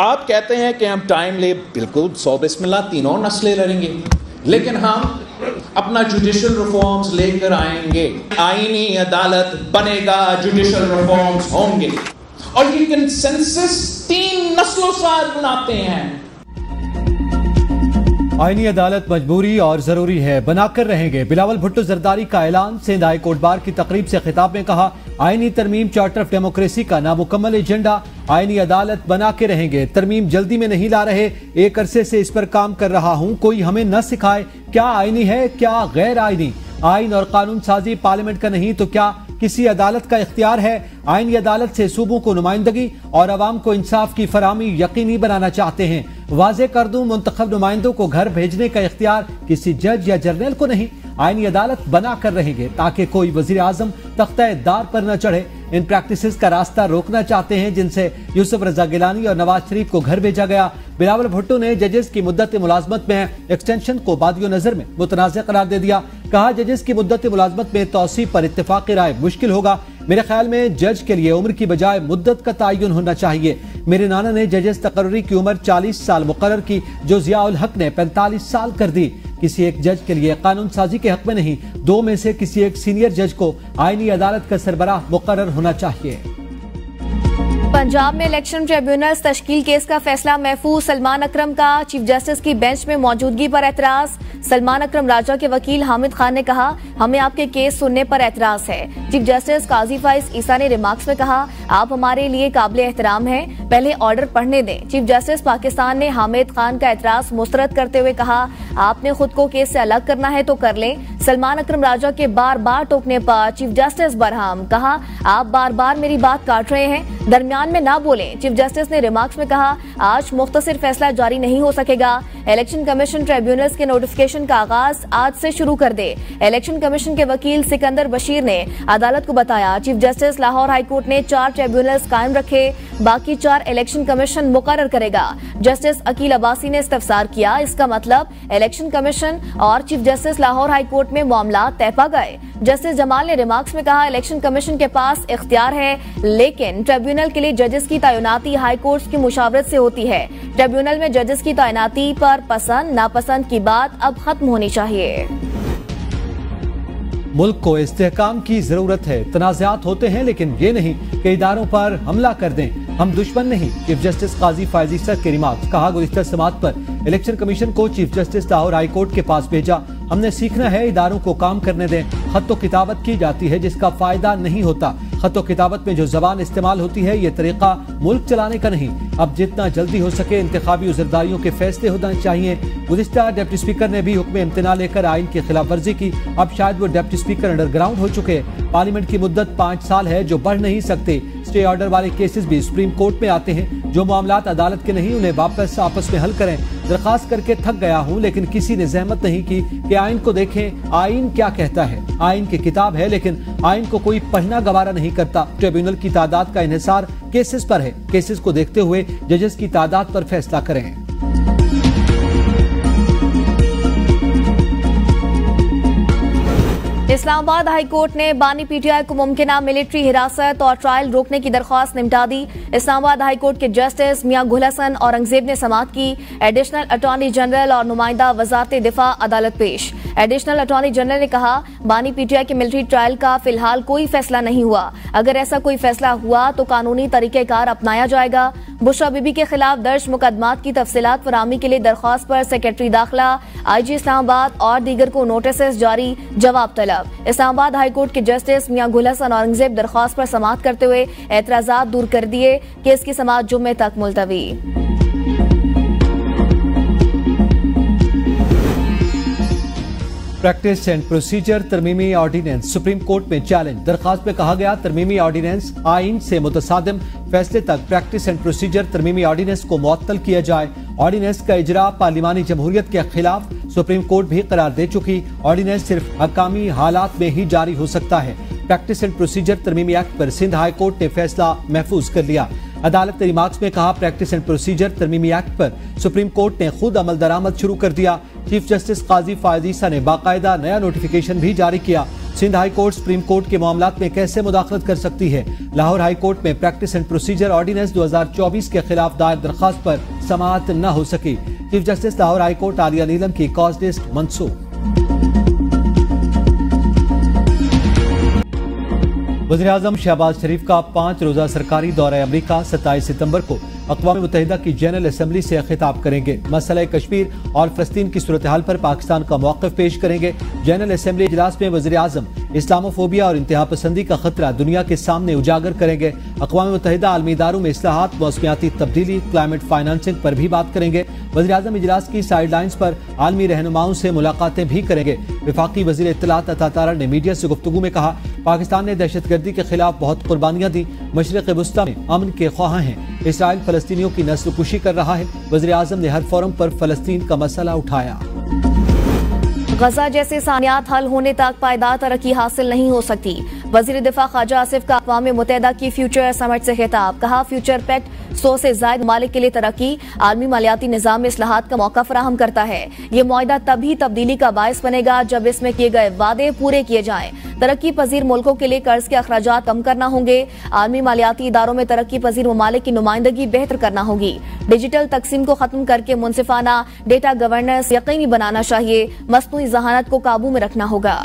आप कहते हैं कि हम टाइम ले, बिल्कुल सौ बिस्मिल्ला तीनों नस्लें लड़ेंगे, लेकिन हम अपना जुडिशल रिफॉर्म्स लेकर आएंगे, आईनी अदालत बनेगा, जुडिशल रिफॉर्म्स होंगे, और ये कंसेंसस तीन नस्लों से बनाते हैं। आईनी अदालत मजबूरी और जरूरी है, बनाकर रहेंगे। बिलावल भुट्टो जरदारी का ऐलान। सिंध हाई कोर्ट बार की तकरीब से खिताब में कहा, आईनी तरमीम चार्टर ऑफ डेमोक्रेसी का नामुकम्मल एजेंडा, आईनी अदालत बना के रहेंगे। तरमीम जल्दी में नहीं ला रहे, एक अरसे से इस पर काम कर रहा हूं, कोई हमें न सिखाए क्या आईनी है क्या गैर आईनी। आईन और कानून साजी पार्लियामेंट का नहीं तो क्या किसी अदालत का इख्तियार है। आईनी अदालत से सूबों को नुमाइंदगी और आवाम को इंसाफ की फराहमी यकीनी बनाना चाहते हैं। वाजे कर दूं, मुंतखब नुमाइंदों को घर भेजने का इख्तियार किसी जज या जर्नल को नहीं। आईनी अदालत बना कर रहेंगे ताकि कोई वजीर आजम तख्ते दार पर न चढ़े। इन प्रैक्टिसेस का रास्ता रोकना चाहते हैं जिनसे यूसुफ रजा गिलानी और नवाज शरीफ को घर भेजा गया। बिलावल भुट्टो ने जजेस की मुद्दत मुलाजमत में एक्सटेंशन को बादियों नजर में मुतनाज़ा करार दे दिया। कहा, जजेस की मुद्दत मुलाजमत में तौसीफ पर इत्तेफाक राय मुश्किल होगा। मेरे ख्याल में जज के लिए उम्र की बजाय मुद्दत का तयन होना चाहिए। मेरे नाना ने जजेस तकर्री की उम्र 40 साल मुकर्रर की, जो ज़ियाउल हक ने 45 साल कर दी। किसी एक जज के लिए कानून साजी के हक में नहीं, दो में से किसी एक सीनियर जज को आईनी अदालत का सरबराह मुकर्रर होना चाहिए। पंजाब में इलेक्शन ट्रिब्यूनल तश्कील केस का फैसला महफूज। सलमान अकरम का चीफ जस्टिस की बेंच में मौजूदगी पर एतराज। सलमान अकरम राजा के वकील हामिद खान ने कहा, हमें आपके केस सुनने पर एतराज है। चीफ जस्टिस काजी फाइज ईसा ने रिमार्क्स में कहा, आप हमारे लिए काबिले एहतराम हैं, पहले ऑर्डर पढ़ने दें। चीफ जस्टिस पाकिस्तान ने हामिद खान का एतराज मुस्तरद करते हुए कहा, आपने खुद को केस से अलग करना है तो कर लें। सलमान अकरम राजा के बार बार टोकने पर चीफ जस्टिस बरहम कहा, आप बार बार मेरी बात काट रहे हैं, दरमियान में ना बोलें। चीफ जस्टिस ने रिमार्क्स में कहा, आज मुख्तसर फैसला जारी नहीं हो सकेगा। इलेक्शन कमीशन ट्रिब्यूनल्स के नोटिफिकेशन का आगाज आज से शुरू कर दे। इलेक्शन कमीशन के वकील सिकंदर बशीर ने अदालत को बताया, चीफ जस्टिस लाहौर हाईकोर्ट ने 4 ट्रिब्यूनल्स कायम रखे, बाकी 4 इलेक्शन कमीशन मुकर्रर करेगा। जस्टिस अकील अब्बासी ने इस्तफसार किया, इसका मतलब इलेक्शन कमीशन और चीफ जस्टिस लाहौर हाईकोर्ट में मामला तय पा गए। जस्टिस जमाल ने रिमार्क्स में कहा, इलेक्शन कमीशन के पास इख्तियार है, लेकिन ट्रिब्यूनल के लिए जजेस की तैनाती हाईकोर्ट की मुशावरत से होती है। ट्रिब्यूनल में जजेस की तैनाती पर पसंद नापसंद की बात अब खत्म होनी चाहिए। मुल्क को इस्तेहकाम की जरूरत है। तनाज़ात होते हैं, लेकिन ये नहीं कि इदारों पर हमला कर दें, हम दुश्मन नहीं। चीफ जस्टिस काजी फैज़ ईसा के रिमार्क। कहा, गुज़िश्ता समाअत पर इलेक्शन कमीशन को चीफ जस्टिस लाहौर हाईकोर्ट के पास भेजा, हमने सीखना है, इदारों को काम करने दें। खतो किताबत की जाती है जिसका फायदा नहीं होता। खतो किताबत में जो जबान इस्तेमाल होती है, ये तरीका मुल्क चलाने का नहीं। अब जितना जल्दी हो सके इंतखाबी उज़रदारियों के फैसले होना चाहिए। गुज़िश्ता डिप्टी स्पीकर ने भी हुक्म इम्तना लेकर आइन की खिलाफ वर्जी की। अब शायद वो डिप्टी स्पीकर अंडरग्राउंड हो चुके। पार्लियामेंट की मुद्दत 5 साल है, जो बढ़ नहीं सकते। स्टे ऑर्डर वाले केसेस भी सुप्रीम कोर्ट में आते हैं। जो मामलात अदालत के नहीं, उन्हें वापस आपस में हल करें। दरखास्त करके थक गया हूँ, लेकिन किसी ने जहमत नहीं की कि आइन को देखें, आइन क्या कहता है। आइन की किताब है, लेकिन आइन को कोई पढ़ना गवारा नहीं करता। ट्रिब्यूनल की तादाद का इन्हिसार केसेस पर है, केसेस को देखते हुए जजेस की तादाद पर फैसला करें। इस्लामाबाद हाई कोर्ट ने बानी पीटीआई को मुमकिना मिलिट्री हिरासत और ट्रायल रोकने की दरख्वास्त निपटा दी। इस्लामाबाद हाई कोर्ट के जस्टिस मियां गुल हसन औरंगजेब ने समाअत की। एडिशनल अटॉर्नी जनरल और नुमाइंदा वजारत दिफा अदालत पेश। एडिशनल अटॉर्नी जनरल ने कहा, बानी पीटीआई के मिलिट्री ट्रायल का फिलहाल कोई फैसला नहीं हुआ। अगर ऐसा कोई फैसला हुआ तो कानूनी तरीकेकार अपनाया जाएगा। बुशरा बीबी के खिलाफ दर्ज मुकदमात की तफसीलात फराहमी के लिए दरख्वास्त पर सेक्रेटरी दाखिला, आईजी इस्लामाबाद और दीगर को नोटिस जारी, जवाब तलब। इस्लामाबाद हाई कोर्ट के जस्टिस मियां गुल हसन औरंगजेब दरख्वास्त पर समाअत करते हुए एतराजात दूर कर दिए। केस की समाअत जुम्मे तक मुलतवी। प्रैक्टिस एंड प्रोसीजर तरमीमी ऑर्डिनेंस सुप्रीम कोर्ट में चैलेंज। दरखास्त में कहा गया, तरमीमी ऑर्डिनेंस आइन से मुतसादिम फैसले तक प्रैक्टिस एंड प्रोसीजर तरमीमी ऑर्डिनेंस को मुअत्तल किया जाए। ऑर्डिनेंस का इजरा पार्लिमानी जमहूरियत के खिलाफ सुप्रीम कोर्ट भी करार दे चुकी। ऑर्डिनेंस सिर्फ हकामी हालात में ही जारी हो सकता है। प्रैक्टिस एंड प्रोसीजर तरमीमी एक्ट पर सिंध हाई कोर्ट ने फैसला महफूज कर लिया। अदालत ने रिमार्क्स में कहा, प्रैक्टिस एंड प्रोसीजर तरमीमी एक्ट पर सुप्रीम कोर्ट ने खुद अमल दरामद शुरू कर दिया। चीफ जस्टिस काजी फैज़ ईसा ने बाकायदा नया नोटिफिकेशन भी जारी किया। Sindh high court supreme court के मामलात में कैसे मुदाखलत कर सकती है। लाहौर हाई कोर्ट में प्रैक्टिस एंड प्रोसीजर ऑर्डिनेंस 2024 के खिलाफ दायर दरखास्त पर समाअत न हो सकी। Chief justice Lahore high court Aalia नीलम की कॉज लिस्ट मंसूख। वज़ीर-ए-आज़म शहबाज शरीफ का 5 रोज़ा सरकारी दौरा अमरीका 27 सितम्बर को अक़वाम मुत्तहिदा की जनरल असम्बली से खिताब करेंगे। मसला कश्मीर और फ़लस्तीन की सूरत हाल पर पाकिस्तान का मौक़िफ़ पेश करेंगे। जनरल असम्बली इजलास में वज़ीर-ए-आज़म इस्लामोफोबिया और इंतहा पसंदी का खतरा दुनिया के सामने उजागर करेंगे। अक़वाम मुत्तहिदा आलमी इदारों में इस्लाहात, मौसमियाती तब्दीली, क्लाइमेट फाइनेंसिंग पर भी बात करेंगे। वज़ीर-ए-आज़म इजलास की साइड लाइन्स पर आलमी रहनुमाओं से मुलाकातें भी करेंगे। वफाकी वज़ीर इत्तलात अता तारा ने मीडिया से गुफ्तगू में कहा, पाकिस्तान ने दहशतगर्दी के खिलाफ बहुत कुर्बानियाँ दी, मशरक़ वस्ता में अमन के ख्वाहा हैं। इसराइल फ़लस्तीनियों की नस्लकुशी कर रहा है। वज़ीर-ए-आज़म ने हर फोरम पर फ़लस्तीन का मसला उठाया। गजा जैसे सानियात हल होने तक पायदार तरक्की हासिल नहीं हो सकती। वज़ीर दिफा ख्वाजा आसिफ का अक़वाम मुत्तहिदा की फ्यूचर समिट से खिताब। कहा, फ्यूचर पैक्ट 100 से ज़ायद ममालिक के लिए तरक्की आलमी मालियाती निज़ाम में इस्लाहात का मौका फराहम करता है। ये मुआहिदा तभी तब्दीली का बायस बनेगा जब इसमें किए गए वादे पूरे किए जाएं। तरक्की पजीर मुल्कों के लिए कर्ज के अखराजात कम करना होंगे। आलमी मालियाती इदारों में तरक्की पजीर ममालिक की नुमाइंदगी बेहतर करना होगी। डिजिटल तकसीम को खत्म करके मुनसिफाना डेटा गवर्नेंस यकीनी बनाना चाहिए। मस्नूई जहानत को काबू में रखना होगा।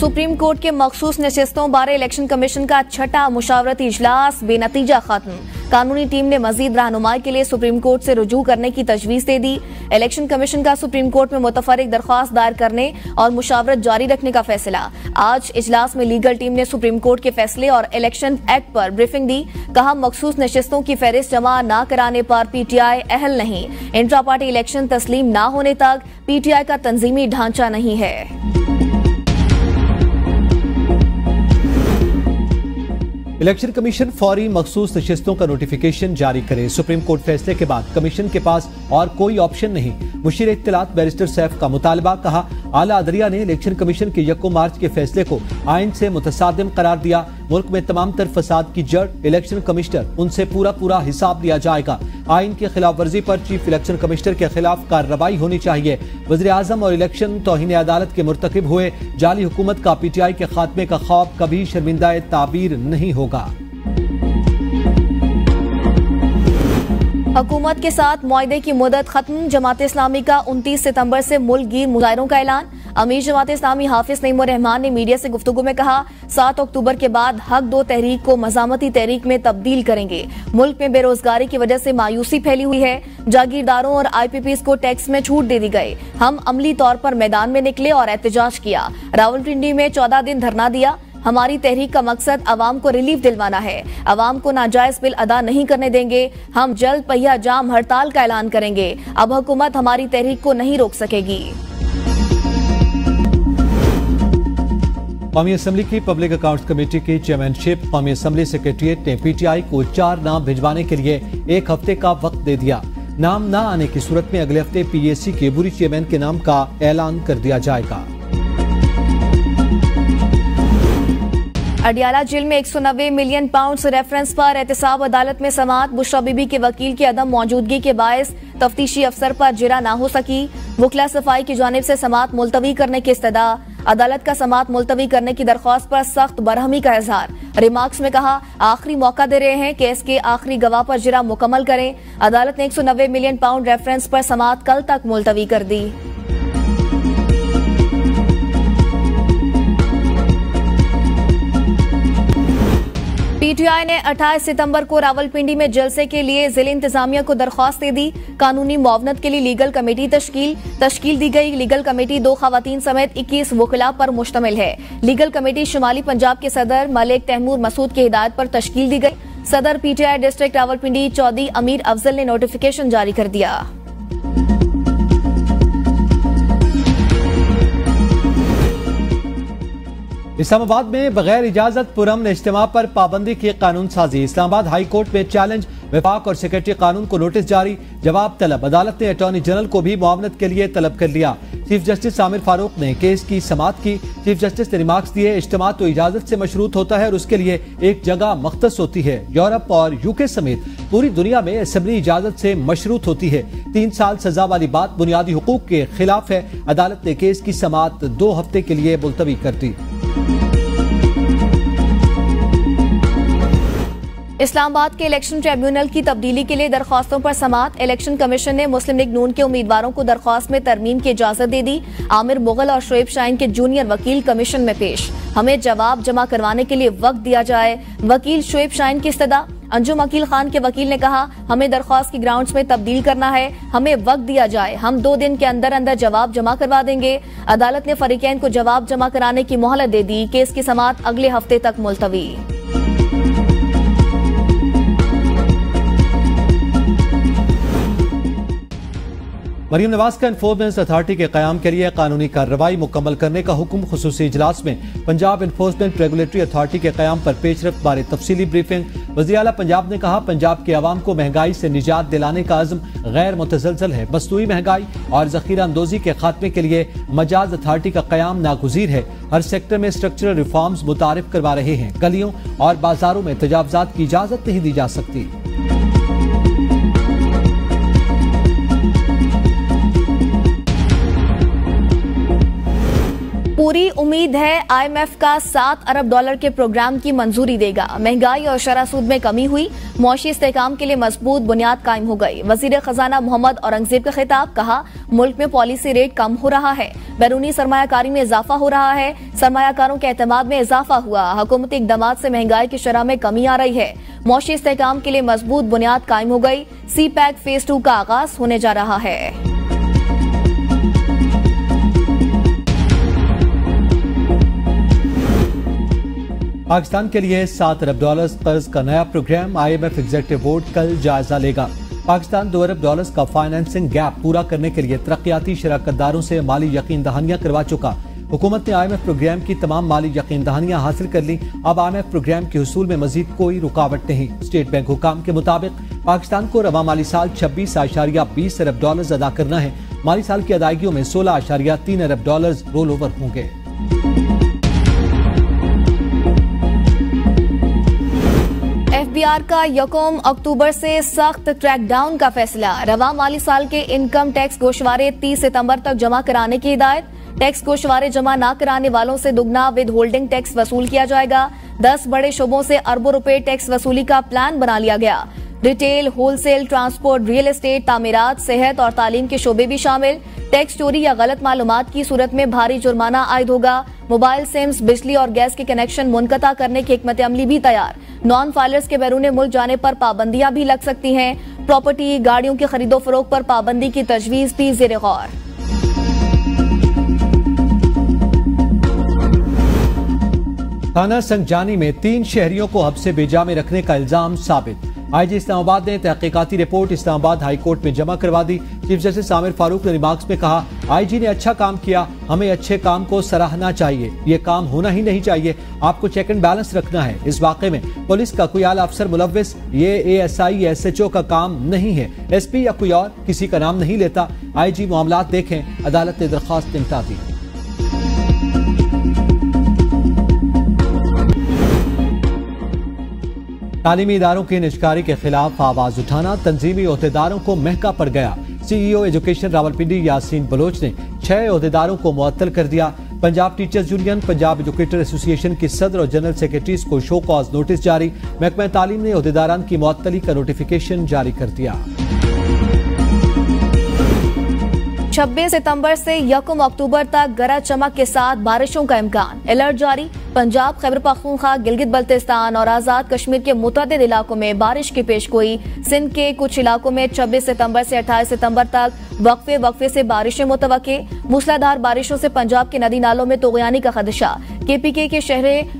सुप्रीम कोर्ट के मखसूस नशिस्तों बारे इलेक्शन कमीशन का 6वां मुशावरती इजलास बेनतीजा खत्म। कानूनी टीम ने मजीद रहनुमाई के लिए सुप्रीम कोर्ट से रुजू करने की तजवीज दे दी। इलेक्शन कमीशन का सुप्रीम कोर्ट में मुतफरिक दरख्वास्त दायर करने और मुशावरत जारी रखने का फैसला। आज इजलास में लीगल टीम ने सुप्रीम कोर्ट के फैसले और इलेक्शन एक्ट पर ब्रीफिंग दी। कहा, मखसूस नशिस्तों की फहरिस्त जमा न कराने पर PTI अहल नहीं। इंट्रा पार्टी इलेक्शन तस्लीम न होने तक PTI का तंजीमी ढांचा नहीं है। इलेक्शन कमीशन फौरी मखसूस नशिस्तों का नोटिफिकेशन जारी करे। सुप्रीम कोर्ट फैसले के बाद कमीशन के पास और कोई ऑप्शन नहीं। मुशीर इत्तलात बैरिस्टर सैफ का मुतालबा। कहा, आला अदलिया ने इलेक्शन कमीशन के 1 मार्च के फैसले को आइन से मुतसादिम करार दिया। मुल्क में तमाम तरफ फसाद की जड़ इलेक्शन कमिश्नर, उनसे पूरा हिसाब लिया जाएगा। आइन की खिलाफ वर्जी पर चीफ इलेक्शन कमिश्नर के खिलाफ कार्रवाई होनी चाहिए। वज़ीर-ए-आज़म और इलेक्शन तौहीन अदालत के मुर्तकिब हुए। जाली हुकूमत का PTI के खात्मे का ख्वाब कभी शर्मिंदाए ताबीर नहीं होगा। हुकूमत के साथ मुआहदे की मुदत खत्म। जमात-ए-इस्लामी का 29 सितम्बर से मुल्कगीर मुजाहिरों का ऐलान। अमीर जमात-ए-इस्लामी हाफिज नईमुर रहमान ने मीडिया से गुफ्तगू में कहा, 7 अक्टूबर के बाद हक दो तहरीक को मजामती तहरीक में तब्दील करेंगे। मुल्क में बेरोजगारी की वजह से मायूसी फैली हुई है। जागीरदारों और IPPs को टैक्स में छूट दे दी गई। हम अमली तौर पर मैदान में निकले और एहतजाज किया। रावलपिंडी में 14 दिन धरना दिया। हमारी तहरीक का मकसद अवाम को रिलीफ दिलवाना है। अवाम को नाजायज बिल अदा नहीं करने देंगे। हम जल्द पहिया जाम हड़ताल का ऐलान करेंगे। अब हुकूमत हमारी तहरीक को नहीं रोक सकेगी। कौमी असम्बली की पब्लिक अकाउंट्स कमेटी की चेयरमैनशिप कौमी असम्बली सेक्रेटेरिएट ने PTI को 4 नाम भिजवाने के लिए 1 हफ्ते का वक्त दे दिया। नाम न आने की सूरत में अगले हफ्ते PSC के बुरी चेयरमैन के नाम का ऐलान कर दिया जाएगा। अडियाला जेल में 190 मिलियन पाउंड रेफरेंस पर एहतसाब अदालत में समाअत। बुशरा बीबी के वकील की अदम मौजूदगी के बायस तफ्तीशी अफसर पर जिरा ना हो सकी। मुखला सफाई की जानिब से समाअत मुलतवी करने की इस्तदा। अदालत का समाअत मुलतवी करने की दरख्वास्त पर सख्त बरहमी का इजहार। रिमार्क्स में कहा, आखिरी मौका दे रहे हैं, केस के आखिरी गवाह पर जिरा मुकम्मल करें। अदालत ने 190 मिलियन पाउंड रेफरेंस पर समाअत कल तक मुलतवी कर दी। PTI ने 28 सितंबर को रावलपिंडी में जलसे के लिए जिले इंतजामिया को दरख्वास्त दे दी। कानूनी मुआवनत के लिए लीगल कमेटी तश्कील दी गई। लीगल कमेटी 2 खवातीन समेत 21 वकिला पर मुश्तमिल है। लीगल कमेटी शुमाली पंजाब के सदर मलिक तहमूर मसूद की हिदायत पर तश्कील दी गई। सदर PTI डिस्ट्रिक्ट रावलपिंडी चौधरी अमीर अफजल ने नोटिफिकेशन जारी कर दिया। इस्लामाबाद में बगैर इजाजत पुरम इज्तिमा पर पाबंदी की कानून साजी। इस्लामाबाद हाई कोर्ट में चैलेंज, विभाग और सेक्रेटरी कानून को नोटिस जारी, जवाब तलब। अदालत ने अटॉर्नी जनरल को भी मुआवनत के लिए तलब कर लिया। चीफ जस्टिस आमिर फारूक ने केस की समाअत की। चीफ जस्टिस ने रिमार्क्स दिए, इज्तिमा तो इजाजत से मशरूत होता है और उसके लिए एक जगह मख्तस होती है। यूरोप और यूके समेत पूरी दुनिया में असेंबली इजाजत से मशरूत होती है। 3 साल सजा वाली बात बुनियादी हुकूक के खिलाफ है। अदालत ने केस की समाअत 2 हफ्ते के लिए मुलतवी कर दी। इस्लामाबाद के इलेक्शन ट्रिब्यूनल की तब्दीली के लिए दरख्वास्तों पर समाअत। इलेक्शन कमीशन ने मुस्लिम लीग नून के उम्मीदवारों को दरख्वास्त में तरमीम की इजाजत दे दी। आमिर मुगल और शोएब शाहीन के जूनियर वकील कमीशन में पेश। हमें जवाब जमा करवाने के लिए वक्त दिया जाए, वकील शोएब शाहीन की इस्तदा। अंजुम अकील खान के वकील ने कहा, हमें दरख्वास्त की ग्राउंड्स में तब्दील करना है, हमें वक्त दिया जाए, हम 2 दिन के अंदर अंदर जवाब जमा करवा देंगे। अदालत ने फरीकैन को जवाब जमा कराने की मोहलत दे दी। केस की समाअत अगले हफ्ते तक मुलतवी। मरीम नवाज का इन्फोर्समेंट अथॉरिटी के कयाम के लिए कानूनी कार्रवाई मुकम्मल करने का हुक्म। खुसूसी इजलास में पंजाब इन्फोर्समेंट रेगुलेटरी अथॉरिटी के कयाम पर पेशरफ बारे तफसीली ब्रीफिंग। वज़ीर आला पंजाब ने कहा, पंजाब के आवाम को महंगाई से निजात दिलाने का अज़्म गैर मुतज़लज़ल है। मस्तूई महंगाई और ज़ख़ीरा अंदोज़ी के खात्मे के लिए मजाज अथॉरिटी का कयाम नागुज़ीर है। हर सेक्टर में स्ट्रक्चरल रिफॉर्म्स मुतारिफ करवा रहे हैं। गलियों और बाजारों में तजावुज़ात की इजाज़त नहीं दी जा सकती। पूरी उम्मीद है IMF का $7 अरब के प्रोग्राम की मंजूरी देगा। महंगाई और शरह सूद में कमी हुई, मौशी इस्तेहकाम के लिए मजबूत बुनियाद कायम हो गई। वजीर खजाना मोहम्मद औरंगजेब का खिताब, कहा मुल्क में पॉलिसी रेट कम हो रहा है, बैरूनी सरमायाकारी में इजाफा हो रहा है, सरमायाकारों के एतमाद में इजाफा हुआ, हुकूमती इकदाम से महंगाई की शरह में कमी आ रही है, मौशी इस्तेहकाम के लिए मजबूत बुनियाद कायम हो गई। CPAC फेज 2 का आगाज होने जा रहा है। पाकिस्तान के लिए $7 अरब कर्ज का नया प्रोग्राम। IMF एग्जीक्यूटिव बोर्ड कल जायजा लेगा। पाकिस्तान $2 अरब का फाइनेंसिंग गैप पूरा करने के लिए तरक्याती शराकतदारों से माली यकीन दहानियाँ करवा चुका। हुकूमत ने IMF प्रोग्राम की तमाम माली यकीन दहानियाँ हासिल कर ली। अब IMF प्रोग्राम के हुसूल में मजीद कोई रुकावट नहीं। स्टेट बैंक हुकाम के मुताबिक पाकिस्तान को रवा माली साल 26.20 अरब डॉलर अदा करना है। माली साल की अदायगियों में 16.3 अरब डॉलर रोल ओवर होंगे। FBR का यकम अक्टूबर से सख्त क्रैकडाउन का फैसला। रवा माली साल के इनकम टैक्स गोशवारे 30 सितंबर तक जमा कराने की हिदायत। टैक्स गोशवारे जमा ना कराने वालों से दुगना विद होल्डिंग टैक्स वसूल किया जाएगा। 10 बड़े शोबों से अरबों रुपए टैक्स वसूली का प्लान बना लिया गया। Retail, wholesale, transport, real estate, तामीरात, सेहत और तालीम के शोबे भी शामिल। टैक्स चोरी या गलत मालूमात की सूरत में भारी जुर्माना आयद होगा। मोबाइल सिम्स, बिजली और गैस के कनेक्शन मुनक़ता करने की हिकमत अमली भी तैयार। नॉन फाइलर्स के बैरून मुल्क जाने पर पाबंदियां भी लग सकती हैं। प्रॉपर्टी, गाड़ियों के खरीदो फरोख्त पर पाबंदी की तजवीज भी ज़ेरे गौर। थाना संगजानी में 3 शहरियों को हब्से बेजा में रखने का इल्जाम साबित। IG इस्लामाबाद ने तहकीकाती रिपोर्ट इस्लामाबाद हाई कोर्ट में जमा करवा दी। चीफ जस्टिस आमिर फारूक ने रिमार्क्स में कहा, IG ने अच्छा काम किया, हमें अच्छे काम को सराहना चाहिए, ये काम होना ही नहीं चाहिए, आपको चेक एंड बैलेंस रखना है। इस वाक़े में पुलिस का कोई आला अफसर मुलविस, ये ASI या SHO का काम नहीं है। SP या कोई और किसी का नाम नहीं लेता। IG मामलात देखें। अदालत ने दरख्वास्त निपटा दी। तालीमी इदारों की निजकारी के खिलाफ आवाज उठाना। तंजीमी ओहदेदारों को महका पड़ गया। CEO एजुकेशन रावलपिंडी यासीन बलोच ने 6 ओहदेदारों को मुअत्तल कर दिया। Punjab teachers union, Punjab educator association के सदर और जनरल सेक्रेटरीज को शो कॉज नोटिस जारी। महकमा तालीम ने ओहदेदारान की मुअत्तली का नोटिफिकेशन जारी कर दिया। 26 सितंबर से 1 अक्टूबर तक गरज चमक के साथ बारिशों का इम्कान। अलर्ट जारी। पंजाब, खैबर पख्तूनख्वा, गिलगित बल्तिस्तान और आज़ाद कश्मीर के मुतअद्दिद इलाकों में बारिश की पेशगोई। सिंध के कुछ इलाकों में 26 सितंबर से 28 सितंबर तक वक्फे वक्फे से बारिशें मुतवक्के। मूसलाधार बारिशों से पंजाब के नदी नालों में तोगयानी का खदशा। KPK के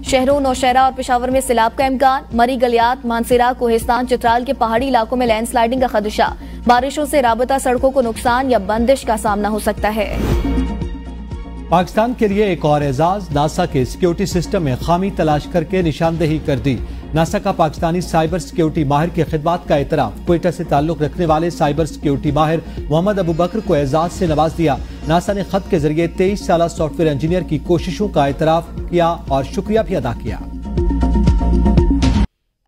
शहरों नौशहरा और पेशावर में सैलाब का इम्कान। मरी, गलियात, मानसरा, कोहिस्तान, चित्राल के पहाड़ी इलाकों में लैंडस्लाइडिंग का खदशा। बारिशों से राबता सड़कों को नुकसान या बंदिश का सामना हो सकता है। पाकिस्तान के लिए एक और एजाज, नासा के सिक्योरिटी सिस्टम में खामी तलाश करके निशानदेही कर दी। नासा का पाकिस्तानी साइबर सिक्योरिटी माहिर की खिदमत का एतराफ। क्वेटा से ताल्लुक रखने वाले साइबर सिक्योरिटी माहिर मोहम्मद अबू बकर को एजाज से नवाज दिया। नासा ने खत के जरिए 23 साल सॉफ्टवेयर इंजीनियर की कोशिशों का एतराफ किया और शुक्रिया भी अदा किया।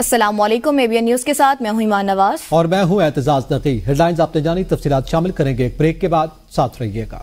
अस्सलामुअलैकुम, एबीएन न्यूज के साथ मैं हूं ईमान नवाज और मैं हूं इतेज़ाज़ नकी। हेडलाइंस आपने जानी, तफसीलात शामिल करेंगे एक ब्रेक के बाद, साथ रहिएगा।